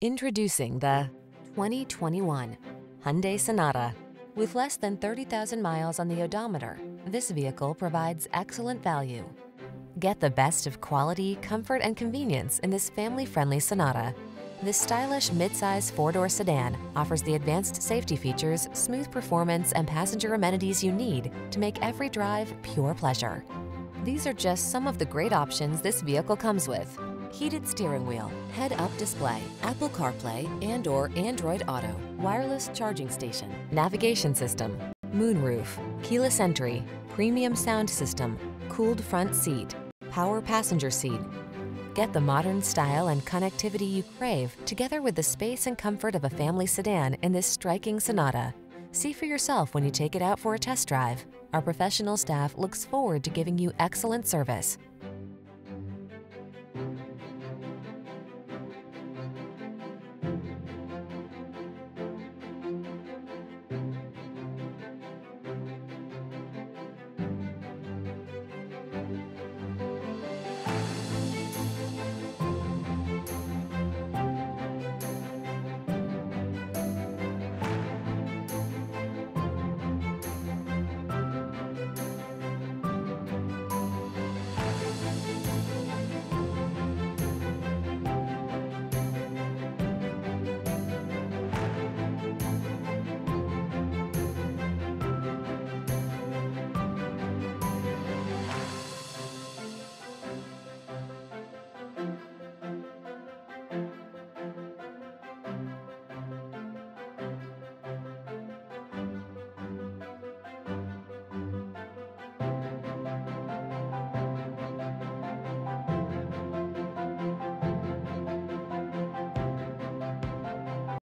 Introducing the 2021 Hyundai Sonata. With less than 30,000 miles on the odometer, this vehicle provides excellent value. Get the best of quality, comfort, and convenience in this family-friendly Sonata. This stylish midsize four-door sedan offers the advanced safety features, smooth performance, and passenger amenities you need to make every drive pure pleasure. These are just some of the great options this vehicle comes with: heated steering wheel, head-up display, Apple CarPlay and/or Android Auto, wireless charging station, navigation system, moonroof, keyless entry, premium sound system, cooled front seat, power passenger seat. Get the modern style and connectivity you crave together with the space and comfort of a family sedan in this striking Sonata. See for yourself when you take it out for a test drive. Our professional staff looks forward to giving you excellent service.